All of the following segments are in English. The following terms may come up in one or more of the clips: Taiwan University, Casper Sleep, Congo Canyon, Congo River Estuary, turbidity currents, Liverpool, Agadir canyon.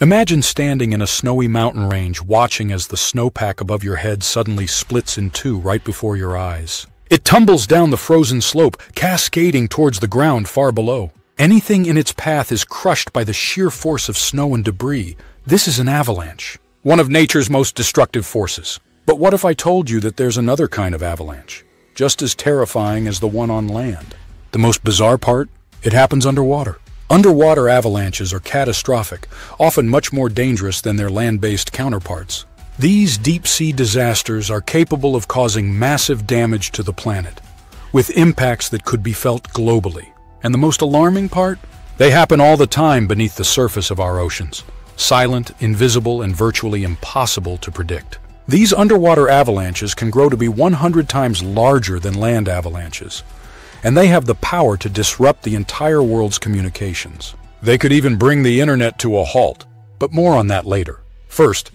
Imagine standing in a snowy mountain range watching as the snowpack above your head suddenly splits in two right before your eyes. It tumbles down the frozen slope, cascading towards the ground far below. Anything in its path is crushed by the sheer force of snow and debris. This is an avalanche, one of nature's most destructive forces. But what if I told you that there's another kind of avalanche, just as terrifying as the one on land? The most bizarre part? It happens underwater. Underwater avalanches are catastrophic, often much more dangerous than their land-based counterparts. These deep-sea disasters are capable of causing massive damage to the planet, with impacts that could be felt globally. And the most alarming part? They happen all the time beneath the surface of our oceans, silent, invisible, and virtually impossible to predict. These underwater avalanches can grow to be 100 times larger than land avalanches, and they have the power to disrupt the entire world's communications. They could even bring the internet to a halt, but more on that later. First,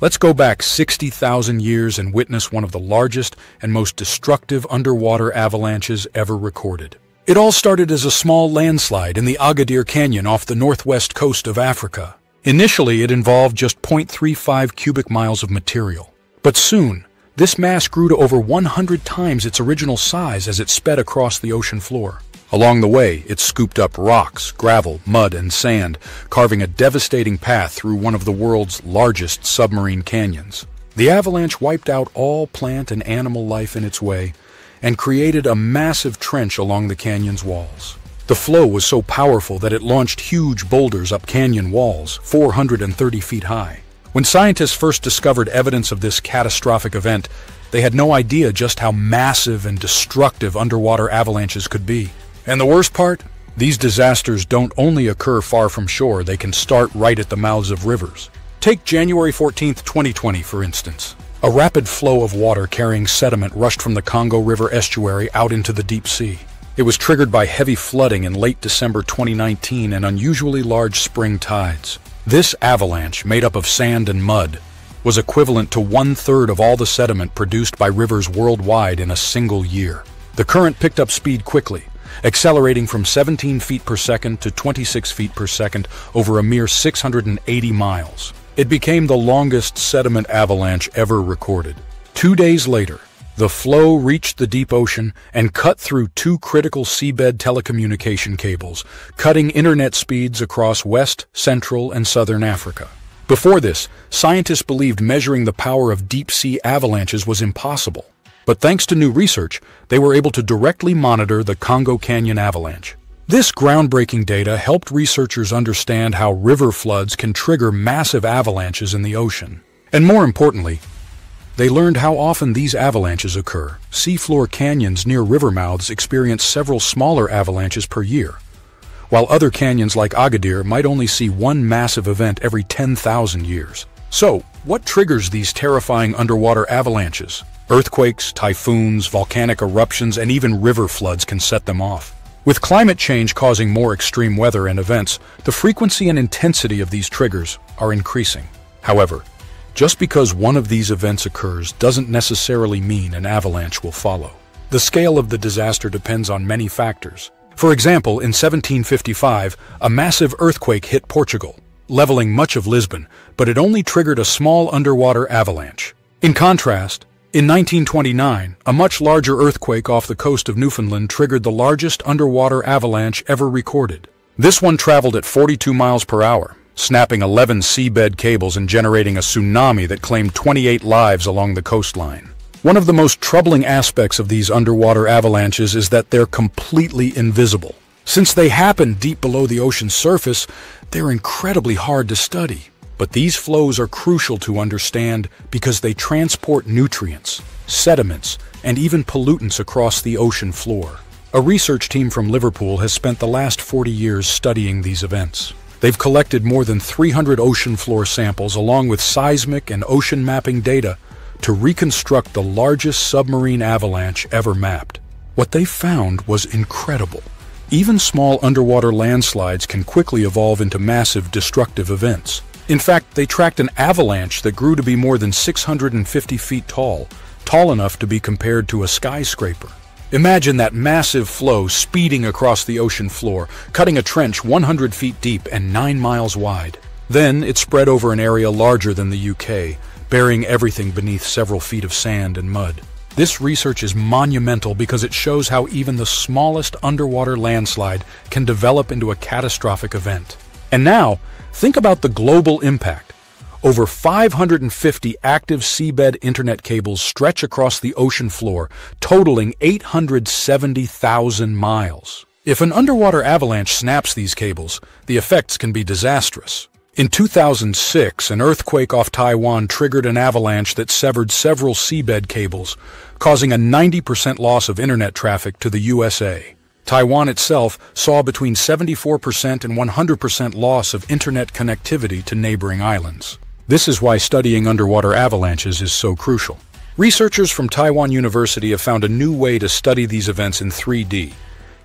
let's go back 60,000 years and witness one of the largest and most destructive underwater avalanches ever recorded. It all started as a small landslide in the Agadir canyon off the northwest coast of Africa. Initially, it involved just 0.35 cubic miles of material, but soon, this mass grew to over 100 times its original size as it sped across the ocean floor. Along the way, it scooped up rocks, gravel, mud, and sand, carving a devastating path through one of the world's largest submarine canyons. The avalanche wiped out all plant and animal life in its way and created a massive trench along the canyon's walls. The flow was so powerful that it launched huge boulders up canyon walls, 430 feet high. When scientists first discovered evidence of this catastrophic event, they had no idea just how massive and destructive underwater avalanches could be. And the worst part? These disasters don't only occur far from shore, they can start right at the mouths of rivers. Take January 14, 2020, for instance. A rapid flow of water carrying sediment rushed from the Congo River Estuary out into the deep sea. It was triggered by heavy flooding in late December 2019 and unusually large spring tides. This avalanche, made up of sand and mud, was equivalent to one-third of all the sediment produced by rivers worldwide in a single year. The current picked up speed quickly, accelerating from 17 feet per second to 26 feet per second over a mere 680 miles. It became the longest sediment avalanche ever recorded. 2 days later, the flow reached the deep ocean and cut through two critical seabed telecommunication cables, cutting internet speeds across West, Central, and Southern Africa. Before this, scientists believed measuring the power of deep-sea avalanches was impossible. But thanks to new research, they were able to directly monitor the Congo Canyon avalanche. This groundbreaking data helped researchers understand how river floods can trigger massive avalanches in the ocean. And more importantly, they learned how often these avalanches occur. Seafloor canyons near river mouths experience several smaller avalanches per year, while other canyons like Agadir might only see one massive event every 10,000 years. So, what triggers these terrifying underwater avalanches? Earthquakes, typhoons, volcanic eruptions, and even river floods can set them off. With climate change causing more extreme weather and events, the frequency and intensity of these triggers are increasing. However, just because one of these events occurs doesn't necessarily mean an avalanche will follow. The scale of the disaster depends on many factors. For example, in 1755, a massive earthquake hit Portugal, leveling much of Lisbon, but it only triggered a small underwater avalanche. In contrast, in 1929, a much larger earthquake off the coast of Newfoundland triggered the largest underwater avalanche ever recorded. This one traveled at 42 miles per hour, snapping 11 seabed cables and generating a tsunami that claimed 28 lives along the coastline. One of the most troubling aspects of these underwater avalanches is that they're completely invisible. Since they happen deep below the ocean's surface, they're incredibly hard to study. But these flows are crucial to understand because they transport nutrients, sediments, and even pollutants across the ocean floor. A research team from Liverpool has spent the last 40 years studying these events. They've collected more than 300 ocean floor samples along with seismic and ocean mapping data to reconstruct the largest submarine avalanche ever mapped. What they found was incredible. Even small underwater landslides can quickly evolve into massive destructive events. In fact, they tracked an avalanche that grew to be more than 650 feet tall, tall enough to be compared to a skyscraper. Imagine that massive flow speeding across the ocean floor, cutting a trench 100 feet deep and 9 miles wide. Then it spread over an area larger than the UK, burying everything beneath several feet of sand and mud. This research is monumental because it shows how even the smallest underwater landslide can develop into a catastrophic event. And now, think about the global impact. Over 550 active seabed internet cables stretch across the ocean floor, totaling 870,000 miles. If an underwater avalanche snaps these cables, the effects can be disastrous. In 2006, an earthquake off Taiwan triggered an avalanche that severed several seabed cables, causing a 90% loss of internet traffic to the USA. Taiwan itself saw between 74% and 100% loss of internet connectivity to neighboring islands. This is why studying underwater avalanches is so crucial. Researchers from Taiwan University have found a new way to study these events in 3D,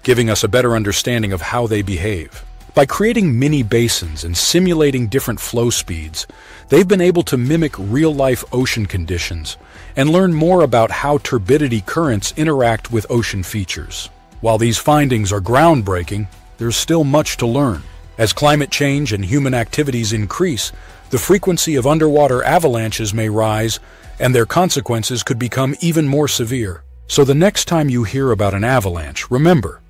giving us a better understanding of how they behave. By creating mini basins and simulating different flow speeds, they've been able to mimic real-life ocean conditions and learn more about how turbidity currents interact with ocean features. While these findings are groundbreaking, there's still much to learn. As climate change and human activities increase, the frequency of underwater avalanches may rise, and their consequences could become even more severe. So the next time you hear about an avalanche, remember,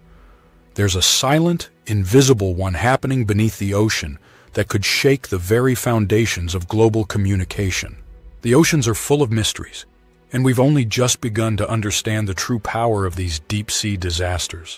there's a silent, invisible one happening beneath the ocean that could shake the very foundations of global communication. The oceans are full of mysteries, and we've only just begun to understand the true power of these deep-sea disasters.